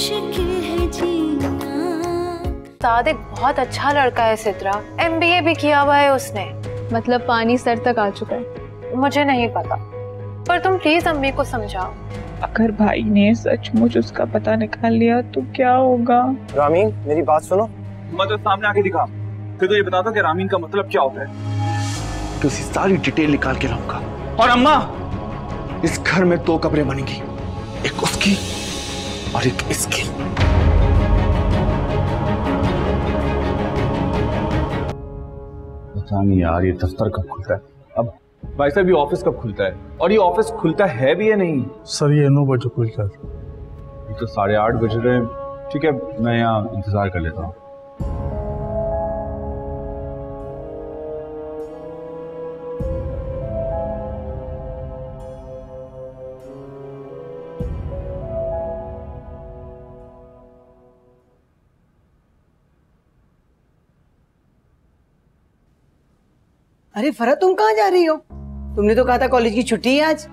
मुश्किल है जीना। सादिक बहुत अच्छा लड़का है सिद्रा, MBA भी किया हुआ है उसने। मतलब पानी सर तक आ चुका है। मुझे नहीं पता, पर तुम प्लीज अम्मी को समझाओ। अगर भाई ने सचमुच उसका पता निकाल लिया तो क्या होगा? रामीन मेरी बात सुनो, मतलब सामने आके दिखा, फिर तो ये बता दो कि रामीन का मतलब क्या होता है। तो उसकी सारी डिटेल निकाल के लाऊंगा। और अम्मा, इस घर में 2 कब्रें बनेंगी, एक उसकी और एक इसकी। पता नहीं यार ये दफ्तर कब खुलता है। अब भाई साहब ये ऑफिस कब खुलता है? और ये ऑफिस खुलता है भी या नहीं? सर ये 9 बजे खुलता है। तो 8:30 बज रहे हैं। ठीक है मैं यहाँ इंतजार कर लेता हूँ। अरे फरा तुम कहाँ जा रही हो? तुमने तो कहा था कॉलेज की छुट्टी है आज।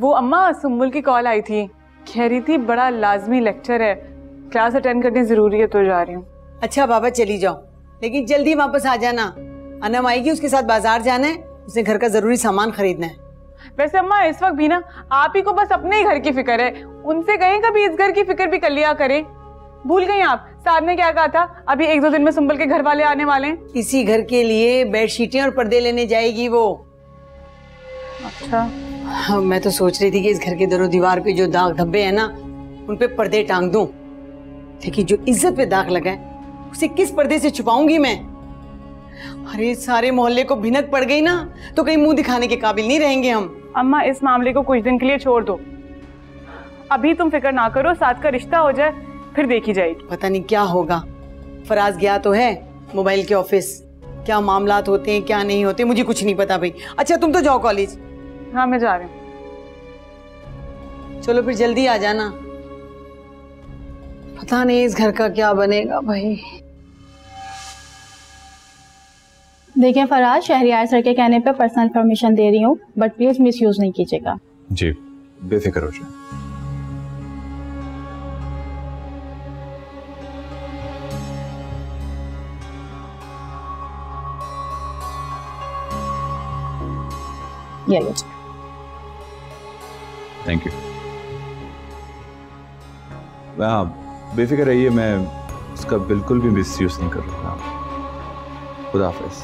वो अम्मा सुम्बुल की कॉल आई थी, कह रही थी बड़ा लाजमी लेक्चर है, क्लास अटेंड करनी जरूरी है तो जा रही हूँ। अच्छा बाबा चली जाओ, लेकिन जल्दी वापस आ जाना। अनम आएगी, उसके साथ बाजार जाना है, उसने घर का जरूरी सामान खरीदना है। वैसे अम्मा इस वक्त भी ना आप ही को बस अपने ही घर की फिक्र है, उनसे कहें कभी इस घर की फिक्र भी कर लिया करें। भूल गई आप साहब ने क्या कहा था, अभी 1-2 दिन में सुम्बुल के घर वाले आने वाले हैं। इसी घर के लिए बेडशीटें और पर्दे लेने जाएगी वो। अच्छा मैं तो सोच रही थी कि इस घर के दरों दीवार पे जो दाग धब्बे हैं ना उन पे पर्दे टांग दूं, लेकिन जो इज्जत पे दाग लगा है उसे किस पर्दे से छुपाऊंगी मैं? अरे सारे मोहल्ले को भिनक पड़ गई ना तो कहीं मुँह दिखाने के काबिल नहीं रहेंगे हम। अम्मा इस मामले को कुछ दिन के लिए छोड़ दो, अभी तुम फिक्र ना करो, साथ का रिश्ता हो जाए फिर देखी जाएगी। पता नहीं क्या होगा। फराज गया तो है मोबाइल के ऑफिस, क्या मामलात होते हैं क्या नहीं होते मुझे कुछ नहीं पता भाई। अच्छा तुम तो जाओ कॉलेज। हाँ मैं जा रही हूँ। चलो फिर जल्दी आ जाना, पता नहीं इस घर का क्या बनेगा भाई। देखिए फराज, शहरियार सर के कहने पे पर्सनल इन्फॉर्मेशन दे रही हूँ, बट प्लीज मिसयूज नहीं कीजिएगा। जी बेफिक्र हो जाए। Thank you. बेफिक्र रहिए, मैं इसका बिल्कुल भी मिसयूज नहीं करूँगा। खुदा हाफिज़।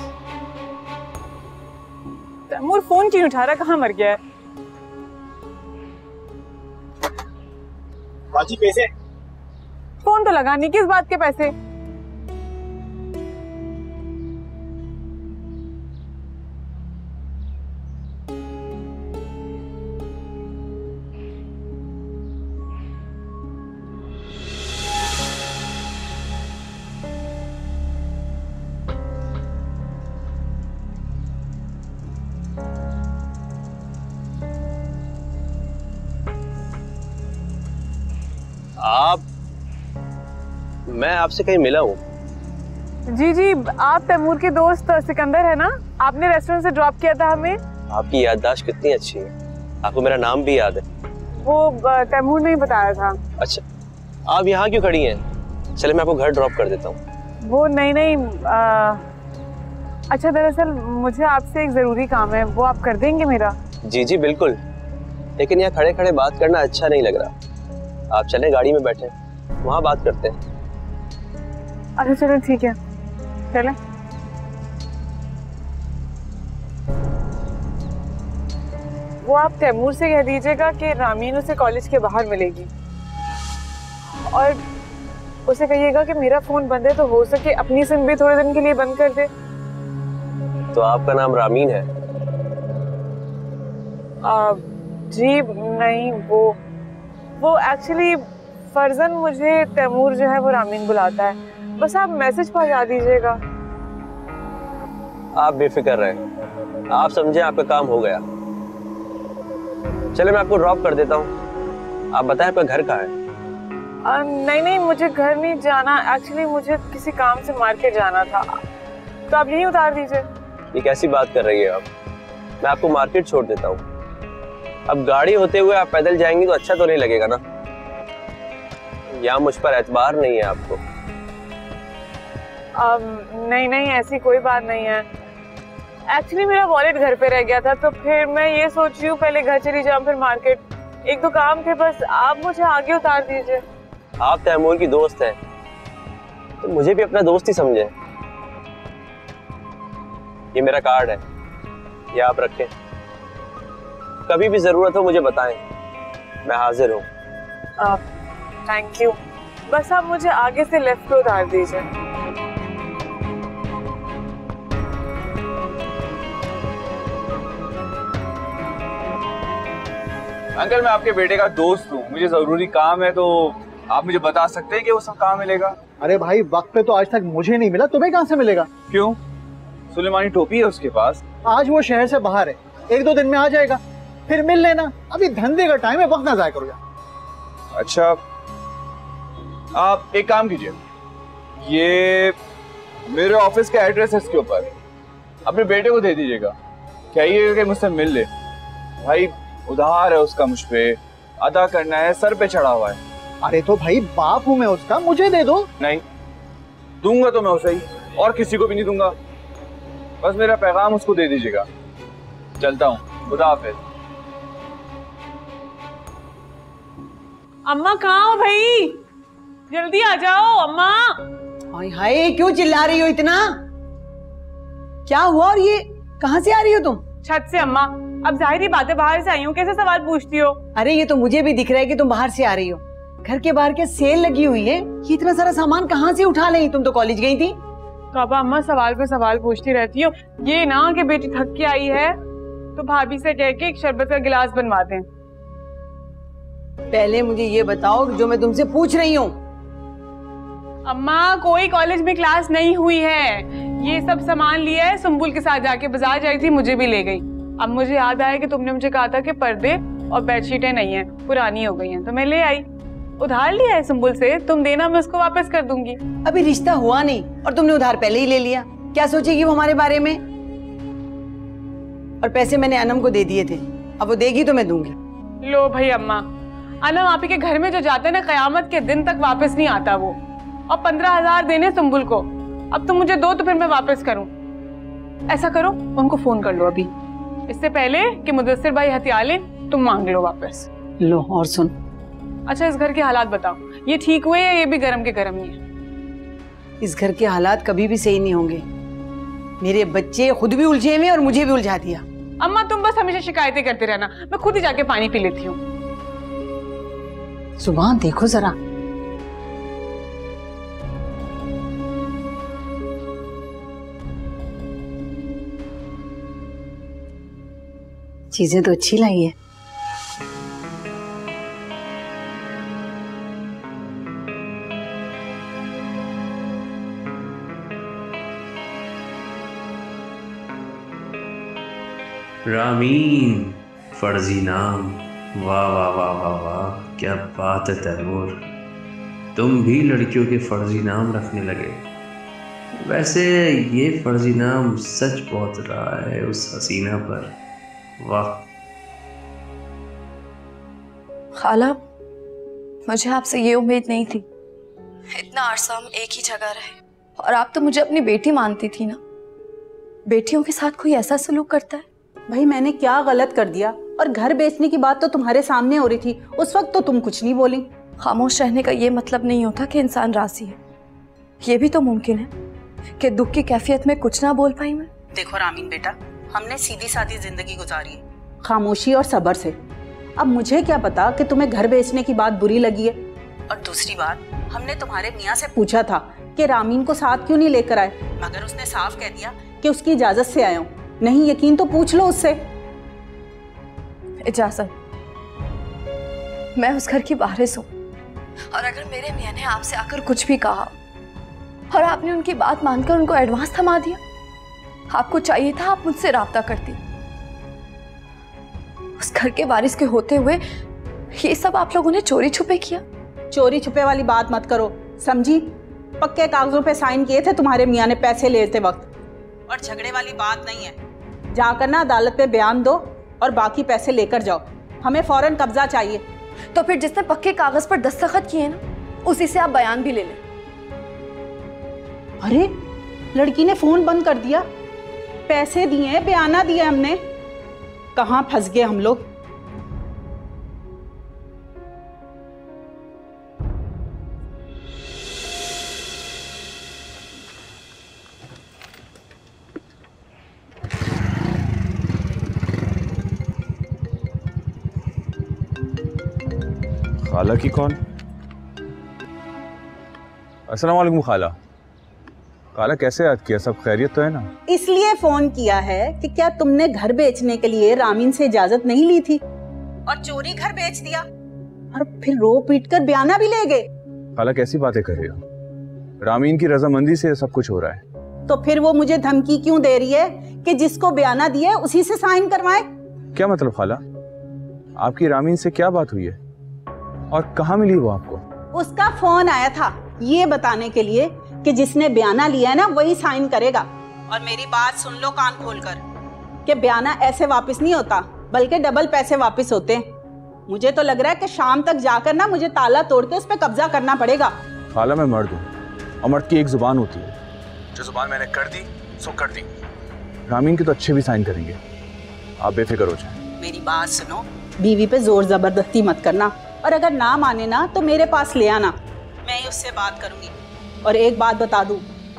तैमूर फोन क्यों उठा रहा, कहाँ मर गया है? बाजी पैसे? फोन तो लगा नहीं, किस बात के पैसे? मैं आपसे कहीं मिला हूँ? जी आप तैमूर के दोस्त सिकंदर है ना, आपने रेस्टोरेंट से ड्रॉप किया था हमें। आपकी याददाश्त कितनी अच्छी है, आपको मेरा नाम भी याद है। वो तैमूर ने ही बताया था। अच्छा आप यहाँ क्यों खड़ी हैं? चले मैं आपको घर ड्रॉप कर देता हूँ। वो नहीं अच्छा दरअसल मुझे आपसे एक ज़रूरी काम है, वो आप कर देंगे मेरा? जी बिल्कुल, लेकिन यहाँ खड़े खड़े बात करना अच्छा नहीं लग रहा। आप चले गाड़ी में बैठे, वहाँ बात करते हैं। अच्छा चलो ठीक है, चले। वो आप तैमूर से कह दीजिएगा कि रामीन उसे कॉलेज के बाहर मिलेगी, और उसे कहिएगा कि मेरा फोन बंद है तो हो सके अपनी सिम भी थोड़े दिन के लिए बंद कर दे। तो आपका नाम रामीन है? जी नहीं, वो एक्चुअली फरजन, मुझे तैमूर जो है वो रामीन बुलाता है। बस आप मैसेज पहुंचा दीजिएगा। आप बेफिक्र रहें, आप समझे आपका काम हो गया। चले मैं आपको ड्रॉप कर देता हूँ। आप बताएं आपका घर कहाँ है? नहीं मुझे घर नहीं जाना, एक्चुअली मुझे किसी काम से मार्केट जाना था, तो आप यहीं उतार दीजिए। ये कैसी बात कर रही है आप? मैं आपको मार्केट छोड़ देता हूँ। अब गाड़ी होते हुए आप पैदल जाएंगी तो अच्छा तो नहीं लगेगा ना। या मुझ पर एतबार नहीं है आपको? नहीं नहीं, ऐसी कोई बात नहीं है। एक्चुअली मेरा वॉलेट घर पे रह गया था, तो फिर मैं ये सोच रही हूँ पहले घर चली जाऊँ फिर मार्केट। एक दो काम थे बस, आप मुझे आगे उतार दीजिए। आप तैमूर की दोस्त हैं, तो मुझे भी अपना दोस्त ही समझे। ये मेरा कार्ड है, ये आप रखें, कभी भी जरूरत हो मुझे बताएं, मैं हाजिर हूँ। Thank you. बस आप मुझे आगे से लेफ्ट को उतार दीजिए। अंकल, मैं आपके बेटे का दोस्त हूँ, मुझे जरूरी काम है, तो आप मुझे बता सकते हैं कि वो सब कहाँ मिलेगा? अरे भाई, वक्त पे तो आज तक मुझे नहीं मिला, तुम्हें कहाँ से मिलेगा? क्यों, सुलेमानी टोपी है उसके पास। आज वो शहर से बाहर है, एक दो दिन में आ जाएगा, फिर मिल लेना। अभी धंधे का टाइम है, वक्त ना जाया करो यार। अच्छा, आप एक काम कीजिए, ये मेरे ऑफिस का एड्रेस है, इसके ऊपर अपने बेटे को दे दीजिएगा, कहिएगा कि मुझसे मिल ले। भाई उधार है उसका, मुझ पर अदा करना है, सर पे चढ़ा हुआ है। अरे तो भाई बाप हूँ मैं उसका, मुझे दे दो। नहीं दूंगा तो मैं उसे ही, और किसी को भी नहीं दूंगा। बस मेरा पैगाम उसको दे दीजिएगा। चलता हूँ, खुदा हाफिज। अम्मा कहाँ हो भाई? जल्दी आ जाओ अम्मा। हाय हाय, क्यों चिल्ला रही हो इतना? क्या हुआ? और ये कहाँ से आ रही हो तुम? छत से अम्मा। अब जाहिर ही बातें, बाहर से आई हूँ, कैसे सवाल पूछती हो? अरे ये तो मुझे भी दिख रहा है कि तुम बाहर से आ रही हो। घर के बाहर के सेल लगी हुई है, ये इतना सारा सामान कहाँ से उठा ली? तुम तो कॉलेज गई थी। पापा अम्मा सवाल पे सवाल पूछती रहती हो। ये ना कि बेटी थक के आई है तो भाभी से कह के एक शरबत का गिलास बनवा दें। पहले मुझे ये बताओ जो मैं तुमसे पूछ रही हूँ। अम्मा कोई कॉलेज में क्लास नहीं हुई है, ये सब सामान लिया है, सुम्बुल के साथ जाके बाजार जाई थी, मुझे भी ले गई। अब मुझे याद आया कि तुमने मुझे कहा था कि पर्दे और बेडशीटें नहीं है, पुरानी हो गई है, तो मैं ले आई। उधार लिया है सुम्बुल से, तुम देना, मैं उसको वापस कर दूंगी। अभी रिश्ता हुआ नहीं और तुमने उधार पहले ही ले लिया। क्या सोचेगी वो हमारे बारे में? और पैसे मैंने अनम को दे दिए थे, अब वो देगी तो मैं दूंगी। लो भाई अम्मा, अनम आप के घर में जो जाता है ना, कयामत के दिन तक वापस नहीं आता वो। और 15,000 देने सुम्बुल को, अब तुम मुझे दो तो फिर मैं वापस करूँ। ऐसा करो, उनको फोन कर लो अभी, इससे पहले कि मुदस्सिर भाई हथियार ले, तुम मांग लो वापस। लो और सुन, अच्छा इस घर के हालात बताओ, ये ठीक हुए या ये भी गरम के गरम ही है? इस घर के हालात कभी भी सही नहीं होंगे। मेरे बच्चे खुद भी उलझे हुए और मुझे भी उलझा दिया। अम्मा तुम बस हमेशा शिकायतें करते रहना, मैं खुद ही जाके पानी पी लेती हूँ। सुबह देखो जरा, चीजें तो अच्छी लाई है। रामीन, फर्जी नाम, वाह वाह वाह वाह वाह, क्या बात है तैमूर, तुम भी लड़कियों के फर्जी नाम रखने लगे। वैसे ये फर्जी नाम सच बहुत रहा है उस हसीना पर। वाह खाला, मुझे आपसे ये उम्मीद नहीं थी, इतना अरसा हम एक ही जगह रहे, और आप तो मुझे अपनी बेटी मानती थी ना। बेटियों के साथ कोई ऐसा सलूक करता है? भाई मैंने क्या गलत कर दिया? और घर बेचने की बात तो तुम्हारे सामने हो रही थी, उस वक्त तो तुम कुछ नहीं बोली। खामोश रहने का ये मतलब नहीं होता कि इंसान राजी है, ये भी तो मुमकिन है कि दुख की कैफियत में कुछ ना बोल पाई मैं। देखो रामीन बेटा, हमने सीधी सादी जिंदगी गुजारी है, खामोशी और सब्र से। अब मुझे क्या पता कि तुम्हें घर बेचने की बात बुरी लगी है। और दूसरी बात, हमने तुम्हारे मियाँ से पूछा था कि रामीन को साथ क्यों नहीं लेकर आए, मगर उसने साफ कह दिया कि उसकी इजाजत से आया हूँ। नहीं यकीन तो पूछ लो उससे। इजाजत? मैं उस घर की वारिस हूँ, और अगर मेरे मियाँ ने आपसे आकर कुछ भी कहा और आपने उनकी बात मानकर उनको एडवांस थमा दिया, आपको चाहिए था आप मुझसे राब्ता करती। उस घर के वारिस के होते हुए ये सब आप लोगों ने चोरी छुपे किया। चोरी छुपे वाली बात मत करो, समझी? पक्के कागजों पे साइन किए थे तुम्हारे मियाँ ने पैसे लेते वक्त, और झगड़े वाली बात नहीं है। जाकर ना अदालत में बयान दो और बाकी पैसे लेकर जाओ, हमें फौरन कब्जा चाहिए। तो फिर जिसने पक्के कागज पर दस्तखत किए ना, उसी से आप बयान भी ले लें। अरे लड़की ने फोन बंद कर दिया, पैसे दिए, बयाना दिया हमने, कहाँ फंस गए हम लोग। खाला की कौन? अस्सलाम वालेकुम खाला। खाला कैसे याद किया, सब खैरियत तो है ना? इसलिए फोन किया है कि क्या तुमने घर बेचने के लिए रामीन से इजाजत नहीं ली थी और चोरी घर बेच दिया और फिर रो पीट कर बयाना भी ले गए? खाला कैसी बातें कर रही हो, रामीन की रजामंदी से सब कुछ हो रहा है। तो फिर वो मुझे धमकी क्यों दे रही है कि जिसको बयाना दिया उसी से साइन करवाए? क्या मतलब खाला, आपकी रामीन से क्या बात हुई है और कहाँ मिली वो आपको? उसका फोन आया था ये बताने के लिए कि जिसने बयाना लिया है ना वही साइन करेगा। और मेरी बात सुन लो कान खोलकर कि बयाना ऐसे वापस नहीं होता बल्कि डबल पैसे वापस होते हैं। मुझे तो लग रहा है कि शाम तक जाकर ना मुझे ताला तोड़ के उस पर कब्जा करना पड़ेगा। खाला मैं मर्द हूँ और मर्द की एक जुबान होती है, जो जुबान मैंने कर दी सो कर दी। रामीन के तो अच्छे भी साइन करेंगे, आप बेफिक्र हो जाए। मेरी बात सुनो, बीवी पे जोर जबरदस्ती मत करना और अगर ना माने ना तो मेरे पास ले आना, मैं ही उससे बात करूंगी। और एक बात बता दूं,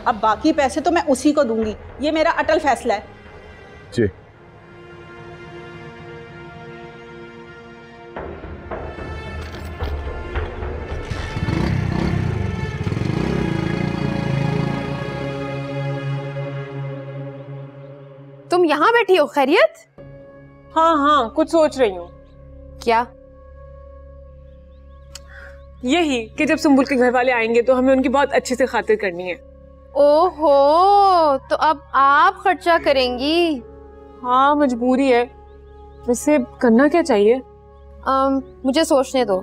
अब बाकी पैसे तो मैं उसी को दूंगी, ये मेरा अटल फैसला है जी। तुम यहाँ बैठी हो, खैरियत? हाँ हाँ कुछ सोच रही हूँ। क्या? यही कि जब सुंबुल के घर वाले आएंगे तो हमें उनकी बहुत अच्छे से खातिर करनी है। ओहो, तो अब आप खर्चा करेंगी? हाँ मजबूरी है। वैसे करना क्या चाहिए? मुझे सोचने दो।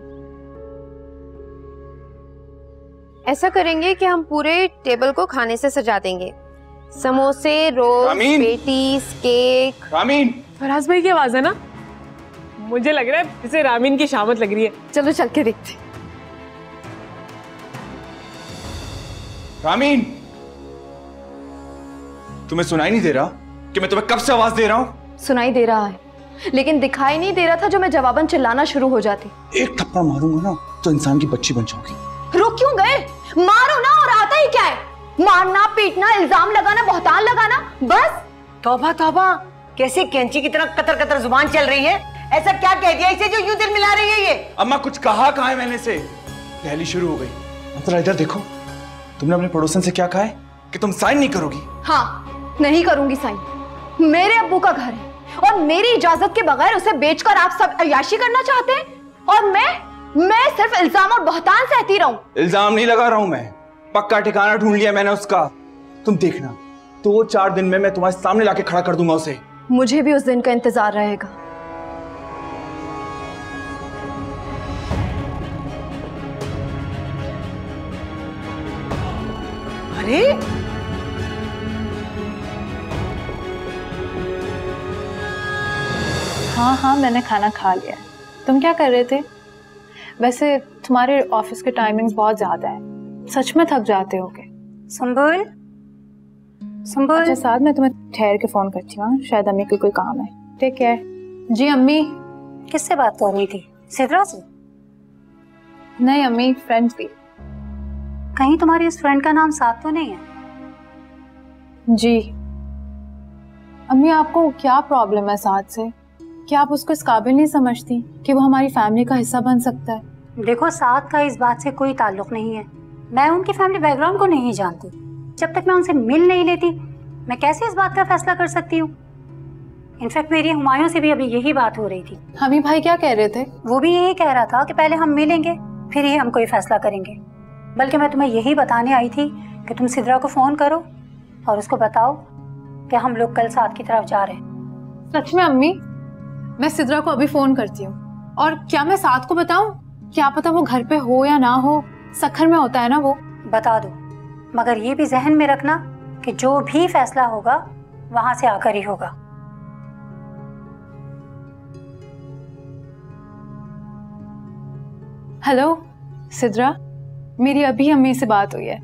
ऐसा करेंगे कि हम पूरे टेबल को खाने से सजा देंगे, समोसे, roll, patties, cake. Ramin! Faraz भाई की आवाज है ना, मुझे लग रहा है इसे रामीन की शामत लग रही है। चलो चल के देखते। रामीन, तुम्हें सुनाई नहीं दे रहा कि मैं तुम्हें कब से आवाज दे रहा हूँ? सुनाई दे रहा है लेकिन दिखाई नहीं दे रहा था, जो मैं जवाबन चिल्लाना शुरू हो जाती। एक थप्पड़ मारूंगा ना तो इंसान की बच्ची बन जाओगी। रुक क्यों गए, मारो ना। और आता ही क्या है, मारना, पीटना, इल्जाम लगाना, बहतान लगाना, बस। तौबा तौबा, कैसे कैंची की तरह कतर कतर जुबान चल रही है। ऐसा क्या कह दिया इसे जो यूं दिल मिला रही है? ये अम्मा कुछ कहा कहाँ है मैंने से, पहली शुरू हो गई। मतलब इधर देखो, तुमने अपने पड़ोसन से क्या कहा है कि तुम साइन नहीं करोगी? हाँ नहीं करूंगी साइन, मेरे अब्बू का घर है और मेरी इजाजत के बगैर उसे बेचकर आप सब अय्याशी करना चाहते हैं और मैं सिर्फ इल्जाम और बहतान सहती रहूं। इल्जाम नहीं लगा रहा हूं मैं, पक्का ठिकाना ढूंढ लिया मैंने उसका। तुम देखना 2-4 दिन में मैं तुम्हारे सामने लाके खड़ा कर दूंगा उसे। मुझे भी उस दिन का इंतजार रहेगा। हाँ हाँ मैंने खाना खा लिया। तुम क्या कर रहे थे? वैसे तुम्हारे ऑफिस के टाइमिंग्स बहुत ज्यादा है, सच में थक जाते होगे। संभल संभल, अच्छा साथ में तुम्हें ठहर के फोन करती हूँ, शायद अम्मी को कोई काम है। Take care. जी अम्मी। किससे बात कर रही थी, सिद्रा से? नहीं अम्मी, फ्रेंड्स भी। कहीं तुम्हारी इस फ्रेंड का नाम साथ तो नहीं है? जी अम्मी, आपको क्या प्रॉब्लम है साथ से? क्या आप उसको इस काबिल नहीं समझती कि वो हमारी फैमिली का हिस्सा बन सकता है? देखो साथ का इस बात से कोई ताल्लुक नहीं है, मैं उनकी फैमिली बैकग्राउंड को नहीं जानती। जब तक मैं उनसे मिल नहीं लेती मैं कैसे इस बात का फैसला कर सकती हूँ। इनफैक्ट मेरी हुमायूं से भी अभी यही बात हो रही थी। हमी भाई क्या कह रहे थे? वो भी यही कह रहा था कि पहले हम मिलेंगे फिर ही हम कोई फैसला करेंगे। बल्कि मैं तुम्हें यही बताने आई थी कि तुम सिद्रा को फ़ोन करो और उसको बताओ कि हम लोग कल साथ की तरफ जा रहे हैं। सच में अम्मी, मैं सिद्रा को अभी फ़ोन करती हूँ। और क्या मैं साथ को बताऊँ? क्या पता वो घर पे हो या ना हो, सखर में होता है ना वो। बता दो, मगर ये भी जहन में रखना कि जो भी फैसला होगा वहाँ से आकर ही होगा। हेलो सिद्रा, मेरी अभी अम्मी से बात हुई है।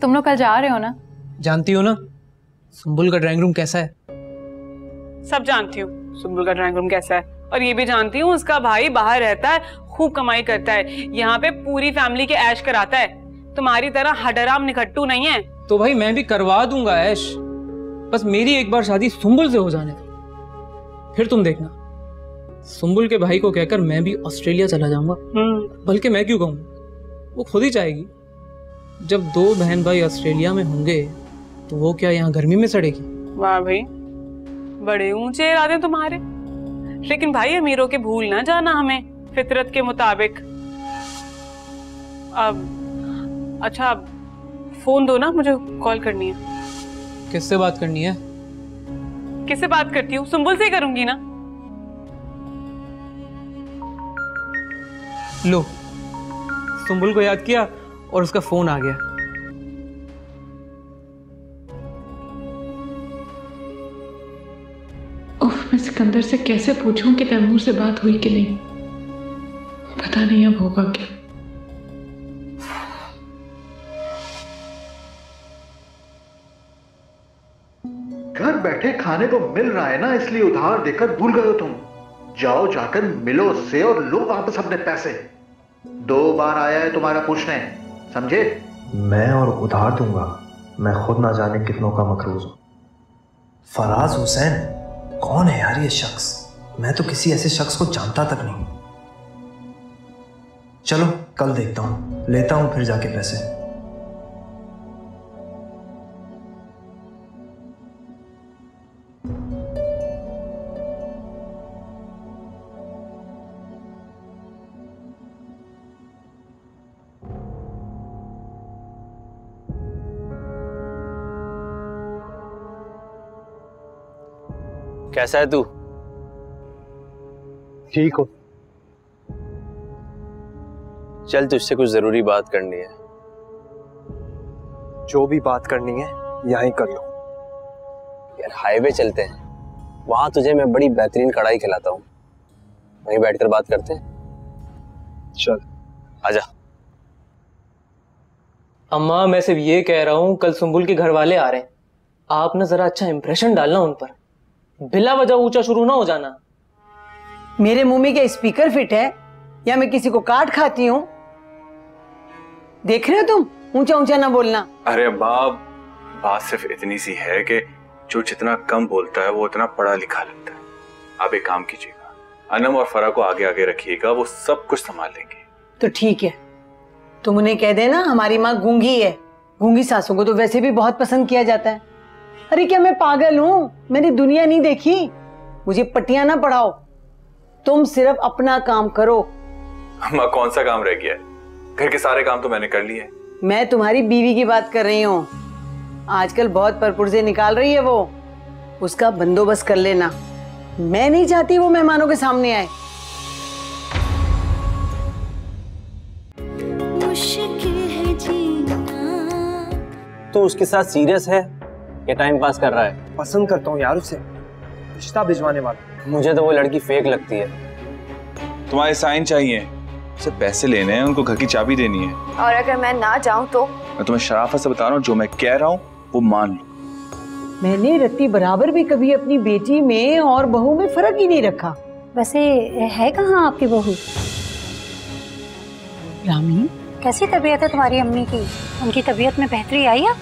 तुम लोग कल जा रहे हो ना? जानती हो ना सुंबुल का ड्राइंग रूम कैसा है? सब जानती हूँ सुंबुल का ड्राइंग रूम कैसा है, और ये भी जानती हूँ उसका भाई बाहर रहता है, खूब कमाई करता है, यहाँ पे पूरी फैमिली के ऐश कराता है। तुम्हारी तरह हडराम निकट्टू नहीं है। तो भाई मैं भी करवा दूंगा ऐश, बस मेरी एक बार शादी सुंबुल से हो जाने दो, फिर तुम देखना। सुंबुल के भाई को कहकर मैं भी ऑस्ट्रेलिया चला जाऊंगा। बल्कि मैं क्यों कहूँगा, वो खुद ही चाहेगी। जब दो बहन भाई ऑस्ट्रेलिया में होंगे तो वो क्या यहाँ गर्मी में सड़ेगी? वाह भाई, बड़े ऊंचे इरादे तुम्हारे, लेकिन भाई अमीरों के भूल ना जाना हमें फितरत के मुताबिक। अब अच्छा फोन दो ना, मुझे कॉल करनी है। किससे बात करनी है? किससे बात करती हूँ, सुंबुल से ही करूंगी ना। लो, सुंबुल को याद किया और उसका फोन आ गया। मैं सिकंदर से कैसे पूछूं कि तैमूर से बात हुई कि नहीं, पता नहीं अब होगा क्या। घर बैठे खाने को मिल रहा है ना, इसलिए उधार देकर भूल गए हो तुम। जाओ जाकर मिलो उससे और लो वापस अपने पैसे। 2 बार आया है तुम्हारा पूछने, समझे? मैं और उधार दूंगा, मैं खुद ना जाने कितनों का मकरूज हूं। फराज हुसैन कौन है यार ये शख्स? मैं तो किसी ऐसे शख्स को जानता तक नहीं। चलो कल देखता हूं, लेता हूं फिर जाके पैसे। कैसा है तू? ठीक हो? चल तुझसे कुछ जरूरी बात करनी है। जो भी बात करनी है यहीं कर लो। यार हाईवे चलते हैं, वहां तुझे मैं बड़ी बेहतरीन कढ़ाई खिलाता हूँ, वहीं बैठकर बात करते हैं। चल आजा। अम्मा मैं सिर्फ ये कह रहा हूँ, कल सुंबुल के घर वाले आ रहे हैं, आप ना जरा अच्छा इंप्रेशन डालना उन पर, बिला वजह ऊंचा शुरू ना हो जाना। मेरे मुंह में क्या स्पीकर फिट है या मैं किसी को काट खाती हूँ? देख रहे हो तुम, ऊंचा ऊंचा ना बोलना। अरे बाप, बात सिर्फ इतनी सी है कि जो जितना कम बोलता है वो उतना पढ़ा लिखा लगता है। आप एक काम कीजिएगा, अनम और फरा को आगे आगे रखिएगा, वो सब कुछ संभाल लेंगे। तो ठीक है, तुम उन्हें कह देना हमारी माँ गूंगी है, गूंगी सासों को तो वैसे भी बहुत पसंद किया जाता है। अरे क्या मैं पागल हूँ? मैंने दुनिया नहीं देखी, मुझे पटिया ना पढ़ाओ। तुम सिर्फ अपना काम करो। अम्मा कौन सा काम रह गया है? घर के सारे काम तो मैंने कर लिए। मैं तुम्हारी बीवी की बात कर रही हूँ, आजकल बहुत परपुर्जे निकाल रही है वो, उसका बंदोबस्त कर लेना। मैं नहीं चाहती वो मेहमानों के सामने आए। तो उसके साथ सीरियस है, टाइम पास कर रहा है? पसंद करता हूँ यार उसे, रिश्ता भिजवाने वाला। मुझे तो वो लड़की फेक लगती है। तुम्हारे साइन चाहिए, उसे पैसे लेने हैं, उनको घर की चाबी देनी है। और अगर मैं ना जाऊँ तो? मैं तुम्हें शराफत से बता रहा हूँ, जो मैं कह रहा हूँ वो मान लो। मैंने रत्ती बराबर भी कभी अपनी बेटी में और बहू में फर्क ही नहीं रखा। वैसे है कहाँ आपकी बहू? रामीन कैसी तबीयत है तुम्हारी अम्मी की? उनकी तबीयत में बेहतरी आई है?